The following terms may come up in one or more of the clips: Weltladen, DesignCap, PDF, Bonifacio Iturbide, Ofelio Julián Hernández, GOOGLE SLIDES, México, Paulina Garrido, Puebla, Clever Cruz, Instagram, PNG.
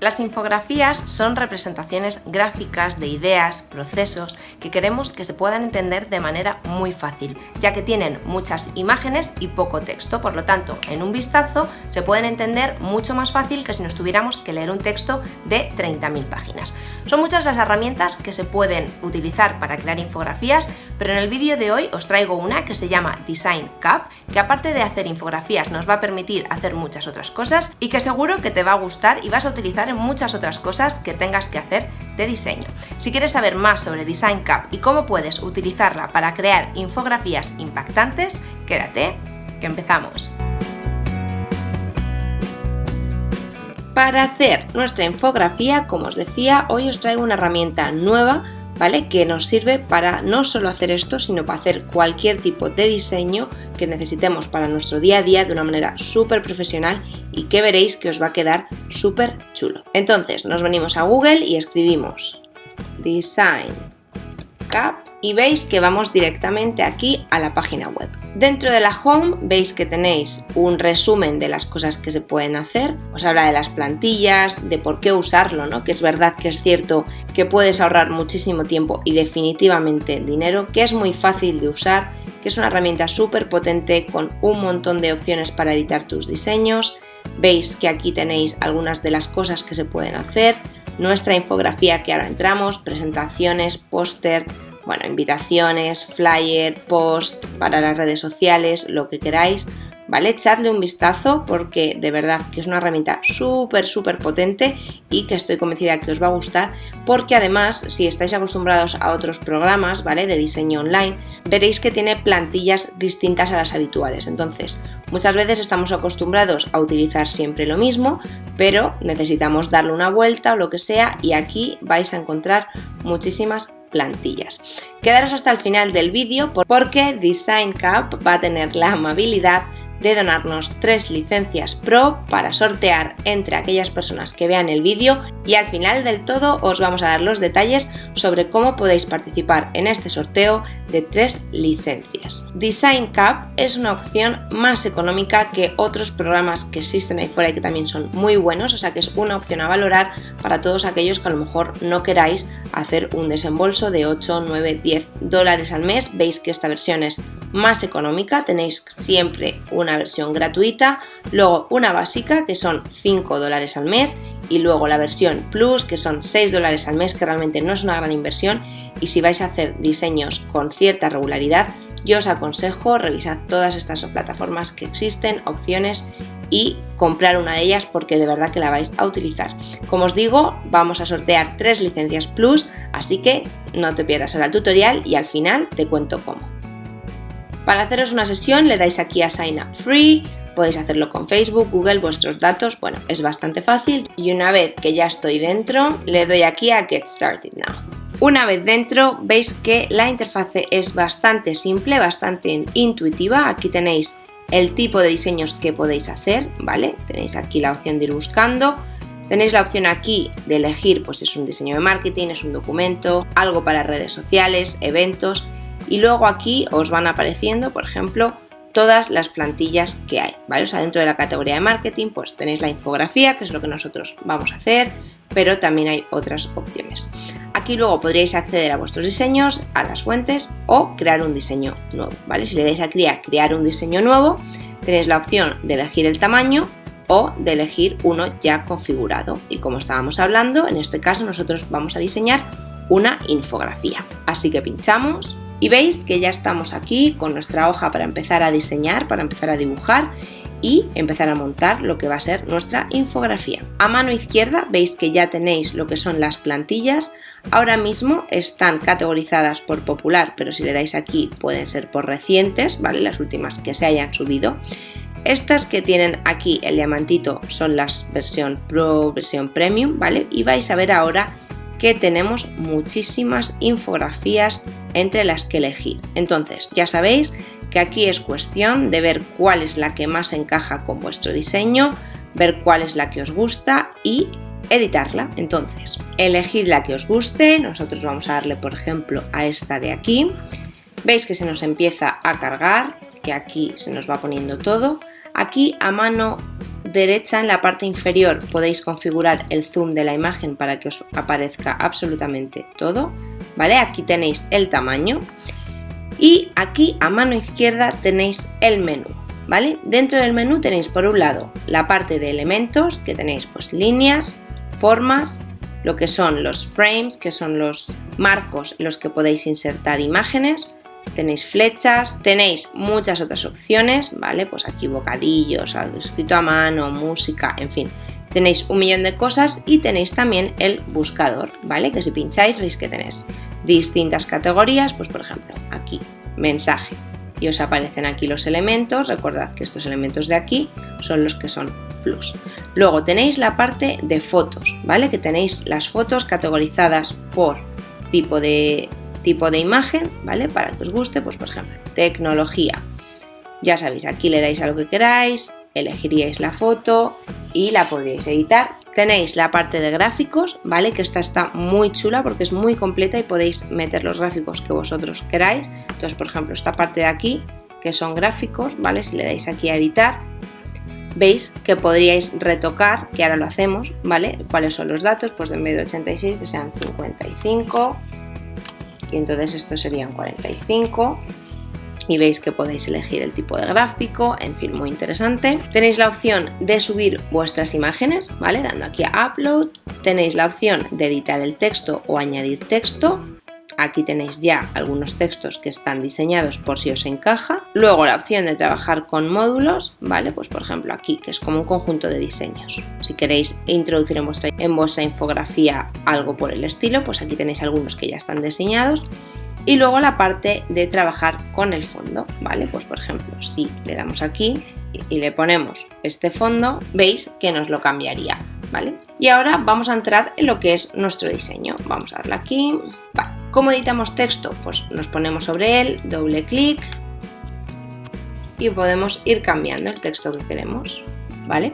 Las infografías son representaciones gráficas de ideas, procesos que queremos que se puedan entender de manera muy fácil, ya que tienen muchas imágenes y poco texto, por lo tanto, en un vistazo se pueden entender mucho más fácil que si nos tuviéramos que leer un texto de 30.000 páginas. Son muchas las herramientas que se pueden utilizar para crear infografías, pero en el vídeo de hoy os traigo una que se llama DesignCap, que aparte de hacer infografías nos va a permitir hacer muchas otras cosas y que seguro que te va a gustar y vas a utilizar en muchas otras cosas que tengas que hacer de diseño. Si quieres saber más sobre DesignCap y cómo puedes utilizarla para crear infografías impactantes, quédate, que empezamos. Para hacer nuestra infografía, como os decía, hoy os traigo una herramienta nueva, ¿vale? Que nos sirve para no solo hacer esto, sino para hacer cualquier tipo de diseño que necesitemos para nuestro día a día de una manera súper profesional y que veréis que os va a quedar súper chulo. Entonces nos venimos a Google y escribimos DesignCap y veis que vamos directamente aquí a la página web. Dentro de la home veis que tenéis un resumen de las cosas que se pueden hacer, os habla de las plantillas, de por qué usarlo, ¿no? Que es verdad, que es cierto que puedes ahorrar muchísimo tiempo y definitivamente dinero, que es muy fácil de usar, que es una herramienta súper potente con un montón de opciones para editar tus diseños. Veis que aquí tenéis algunas de las cosas que se pueden hacer, nuestra infografía que ahora entramos, presentaciones, póster, bueno, invitaciones, flyer, post para las redes sociales, lo que queráis, ¿vale? Echadle un vistazo porque de verdad que es una herramienta súper potente y que estoy convencida que os va a gustar, porque además si estáis acostumbrados a otros programas, ¿vale? De diseño online, veréis que tiene plantillas distintas a las habituales. Entonces, muchas veces estamos acostumbrados a utilizar siempre lo mismo, pero necesitamos darle una vuelta o lo que sea, y aquí vais a encontrar muchísimas plantillas. Quedaros hasta el final del vídeo porque DesignCap va a tener la amabilidad de donarnos 3 licencias pro para sortear entre aquellas personas que vean el vídeo, y al final del todo os vamos a dar los detalles sobre cómo podéis participar en este sorteo de 3 licencias. DesignCap es una opción más económica que otros programas que existen ahí fuera y que también son muy buenos, o sea que es una opción a valorar para todos aquellos que a lo mejor no queráis hacer un desembolso de 8, 9, 10 dólares al mes. Veis que esta versión es más económica, tenéis siempre una versión gratuita, luego una básica que son 5 dólares al mes y luego la versión plus que son 6 dólares al mes, que realmente no es una gran inversión, y si vais a hacer diseños con cierta regularidad yo os aconsejo revisar todas estas plataformas que existen, opciones, y comprar una de ellas porque de verdad que la vais a utilizar. Como os digo, vamos a sortear 3 licencias plus, así que no te pierdas ahora el tutorial y al final te cuento cómo. Para haceros una sesión le dais aquí a Sign Up Free, podéis hacerlo con Facebook, Google, vuestros datos, bueno, es bastante fácil. Y una vez que ya estoy dentro, le doy aquí a Get Started Now. Una vez dentro, veis que la interfase es bastante simple, bastante intuitiva. Aquí tenéis el tipo de diseños que podéis hacer, ¿vale? Tenéis aquí la opción de ir buscando. Tenéis la opción aquí de elegir, pues es un diseño de marketing, es un documento, algo para redes sociales, eventos. Y luego aquí os van apareciendo, por ejemplo, todas las plantillas que hay, ¿vale? O sea, dentro de la categoría de marketing, pues tenéis la infografía, que es lo que nosotros vamos a hacer, pero también hay otras opciones. Aquí luego podríais acceder a vuestros diseños, a las fuentes o crear un diseño nuevo, ¿vale? Si le dais aquí a crear un diseño nuevo, tenéis la opción de elegir el tamaño o de elegir uno ya configurado. Y como estábamos hablando, en este caso nosotros vamos a diseñar una infografía. Así que pinchamos. Y veis que ya estamos aquí con nuestra hoja para empezar a diseñar, para empezar a dibujar y empezar a montar lo que va a ser nuestra infografía. A mano izquierda veis que ya tenéis lo que son las plantillas. Ahora mismo están categorizadas por popular, pero si le dais aquí pueden ser por recientes, ¿vale? Las últimas que se hayan subido. Estas que tienen aquí el diamantito son las versión Pro, versión Premium, ¿vale? Y vais a ver ahora que tenemos muchísimas infografías entre las que elegir. Entonces, ya sabéis que aquí es cuestión de ver cuál es la que más encaja con vuestro diseño, ver cuál es la que os gusta y editarla. Entonces, elegid la que os guste, nosotros vamos a darle, por ejemplo, a esta de aquí. Veis que se nos empieza a cargar, que aquí se nos va poniendo todo. Aquí a mano derecha en la parte inferior podéis configurar el zoom de la imagen para que os aparezca absolutamente todo, ¿vale? Aquí tenéis el tamaño y aquí a mano izquierda tenéis el menú, ¿vale? Dentro del menú tenéis por un lado la parte de elementos, que tenéis pues líneas, formas, lo que son los frames, que son los marcos en los que podéis insertar imágenes, tenéis flechas, tenéis muchas otras opciones, ¿vale? Pues aquí bocadillos, algo escrito a mano, música, en fin, tenéis un millón de cosas y tenéis también el buscador, ¿vale? Que si pincháis veis que tenéis distintas categorías, pues por ejemplo aquí, mensaje, y os aparecen aquí los elementos. Recordad que estos elementos de aquí son los que son plus. Luego tenéis la parte de fotos, ¿vale? Que tenéis las fotos categorizadas por tipo de imagen, ¿vale? Para que os guste, pues por ejemplo, tecnología. Ya sabéis, aquí le dais a lo que queráis, elegiríais la foto y la podríais editar. Tenéis la parte de gráficos, ¿vale? Que esta está muy chula porque es muy completa y podéis meter los gráficos que vosotros queráis. Entonces, por ejemplo, esta parte de aquí, que son gráficos, ¿vale? Si le dais aquí a editar, veis que podríais retocar, que ahora lo hacemos, ¿vale? ¿Cuáles son los datos? Pues en vez de 86 que sean 55... y entonces estos serían 45 y veis que podéis elegir el tipo de gráfico, en fin, muy interesante. Tenéis la opción de subir vuestras imágenes, ¿vale? Dando aquí a Upload, tenéis la opción de editar el texto o añadir texto. Aquí tenéis ya algunos textos que están diseñados por si os encaja. Luego la opción de trabajar con módulos, ¿vale? Pues por ejemplo aquí, que es como un conjunto de diseños. Si queréis introducir en vuestra infografía algo por el estilo, pues aquí tenéis algunos que ya están diseñados. Y luego la parte de trabajar con el fondo, ¿vale? Pues por ejemplo, si le damos aquí y le ponemos este fondo, veis que nos lo cambiaría, ¿vale? Y ahora vamos a entrar en lo que es nuestro diseño. Vamos a darle aquí, vale. ¿Cómo editamos texto? Pues nos ponemos sobre él, doble clic y podemos ir cambiando el texto que queremos, ¿vale?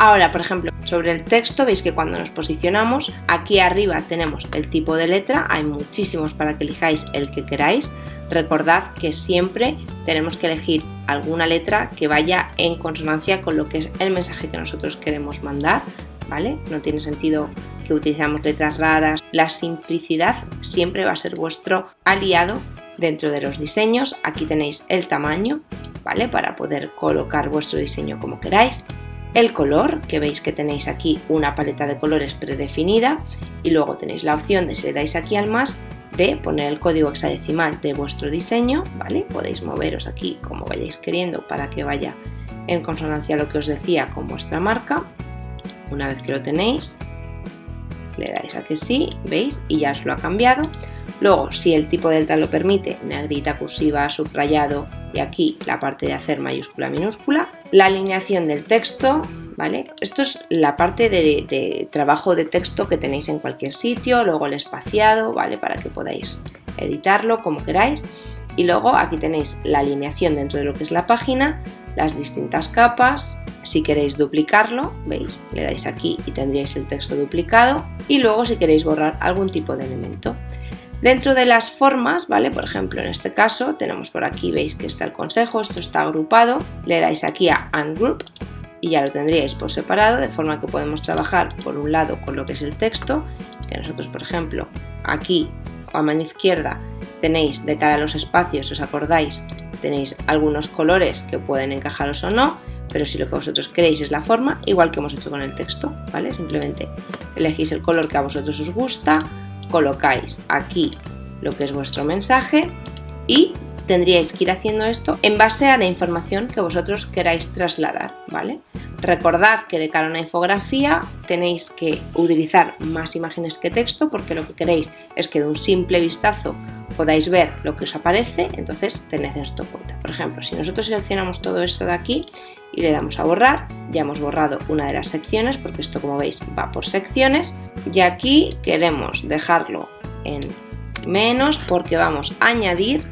Ahora, por ejemplo, sobre el texto, veis que cuando nos posicionamos, aquí arriba tenemos el tipo de letra, hay muchísimos para que elijáis el que queráis. Recordad que siempre tenemos que elegir alguna letra que vaya en consonancia con lo que es el mensaje que nosotros queremos mandar, ¿vale? No tiene sentido que utilizamos letras raras. La simplicidad siempre va a ser vuestro aliado dentro de los diseños. Aquí tenéis el tamaño, ¿vale? Para poder colocar vuestro diseño como queráis. El color, que veis que tenéis aquí una paleta de colores predefinida, y luego tenéis la opción de, si le dais aquí al más, de poner el código hexadecimal de vuestro diseño, ¿vale? Podéis moveros aquí como vayáis queriendo para que vaya en consonancia a lo que os decía con vuestra marca. Una vez que lo tenéis, le dais a que sí, ¿veis? Y ya os lo ha cambiado. Luego, si el tipo de letra lo permite, negrita, cursiva, subrayado, y aquí la parte de hacer mayúscula, minúscula. La alineación del texto, ¿vale? Esto es la parte de trabajo de texto que tenéis en cualquier sitio. Luego el espaciado, ¿vale? Para que podáis editarlo como queráis. Y luego aquí tenéis la alineación dentro de lo que es la página, las distintas capas. Si queréis duplicarlo, veis, le dais aquí y tendríais el texto duplicado, y luego si queréis borrar algún tipo de elemento. Dentro de las formas, ¿vale? Por ejemplo, en este caso tenemos por aquí, veis que está el consejo, esto está agrupado, le dais aquí a Ungroup y ya lo tendríais por separado, de forma que podemos trabajar por un lado con lo que es el texto, que nosotros por ejemplo aquí a mano izquierda tenéis de cara a los espacios, os acordáis, tenéis algunos colores que pueden encajaros o no, pero si lo que vosotros queréis es la forma, igual que hemos hecho con el texto, ¿vale? Simplemente elegís el color que a vosotros os gusta, colocáis aquí lo que es vuestro mensaje y tendríais que ir haciendo esto en base a la información que vosotros queráis trasladar, ¿vale? Recordad que de cara a una infografía tenéis que utilizar más imágenes que texto, porque lo que queréis es que de un simple vistazo podáis ver lo que os aparece, entonces tened esto en cuenta. Por ejemplo, si nosotros seleccionamos todo esto de aquí y le damos a borrar, ya hemos borrado una de las secciones, porque esto, como veis, va por secciones, y aquí queremos dejarlo en menos porque vamos a añadir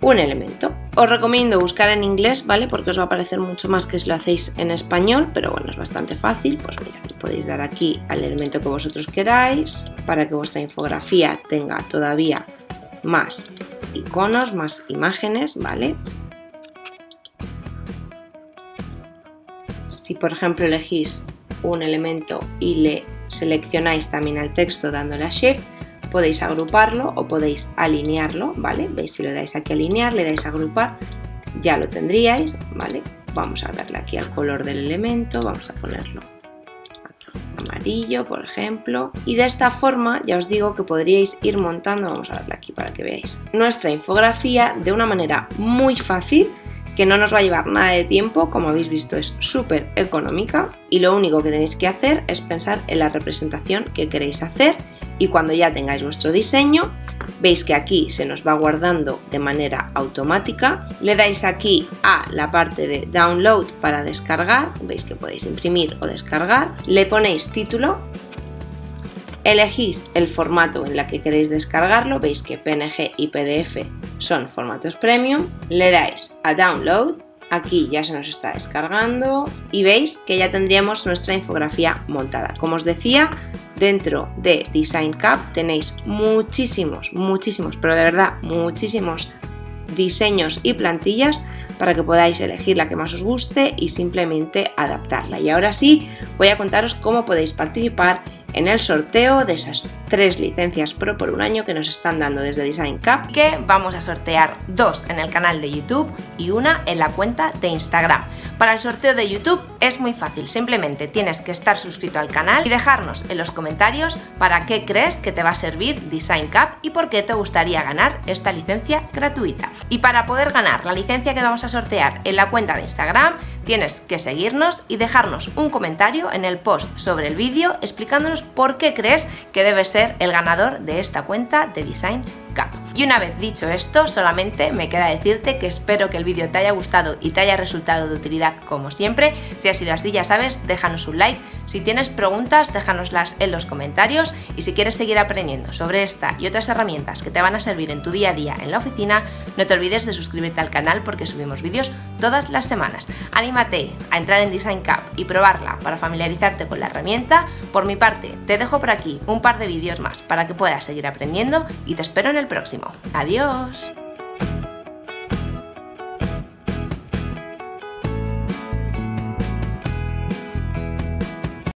un elemento. Os recomiendo buscar en inglés, ¿vale? Porque os va a aparecer mucho más que si lo hacéis en español, pero bueno, es bastante fácil. Pues mira, podéis dar aquí al elemento que vosotros queráis para que vuestra infografía tenga todavía más iconos, más imágenes, ¿vale? Si por ejemplo elegís un elemento y le seleccionáis también al texto dándole a Shift, podéis agruparlo o podéis alinearlo, ¿vale? Veis, si le dais aquí a alinear, le dais a agrupar, ya lo tendríais, ¿vale? Vamos a darle aquí al color del elemento, vamos a ponerlo aquí, amarillo, por ejemplo. Y de esta forma ya os digo que podríais ir montando, vamos a darle aquí para que veáis, nuestra infografía de una manera muy fácil, que no nos va a llevar nada de tiempo, como habéis visto es súper económica y lo único que tenéis que hacer es pensar en la representación que queréis hacer y cuando ya tengáis vuestro diseño, veis que aquí se nos va guardando de manera automática, le dais aquí a la parte de download para descargar, veis que podéis imprimir o descargar, le ponéis título, elegís el formato en el que queréis descargarlo, veis que PNG y PDF son formatos premium, le dais a download, aquí ya se nos está descargando y veis que ya tendríamos nuestra infografía montada. Como os decía, dentro de DesignCap tenéis muchísimos, pero de verdad muchísimos diseños y plantillas para que podáis elegir la que más os guste y simplemente adaptarla. Y ahora sí, voy a contaros cómo podéis participar en el sorteo de esas 3 licencias pro por un año que nos están dando desde DesignCap, que vamos a sortear 2 en el canal de YouTube y 1 en la cuenta de Instagram. Para el sorteo de YouTube es muy fácil, simplemente tienes que estar suscrito al canal y dejarnos en los comentarios para qué crees que te va a servir DesignCap y por qué te gustaría ganar esta licencia gratuita. Y para poder ganar la licencia que vamos a sortear en la cuenta de Instagram, tienes que seguirnos y dejarnos un comentario en el post sobre el vídeo explicándonos por qué crees que debes ser el ganador de esta cuenta de DesignCap. Y una vez dicho esto, solamente me queda decirte que espero que el vídeo te haya gustado y te haya resultado de utilidad como siempre. Si ha sido así, ya sabes, déjanos un like. Si tienes preguntas, déjanoslas en los comentarios. Y si quieres seguir aprendiendo sobre esta y otras herramientas que te van a servir en tu día a día en la oficina, no te olvides de suscribirte al canal porque subimos vídeos todas las semanas. Anímate a entrar en DesignCap y probarla para familiarizarte con la herramienta. Por mi parte, te dejo por aquí un par de vídeos más para que puedas seguir aprendiendo y te espero en el próximo. ¡Adiós!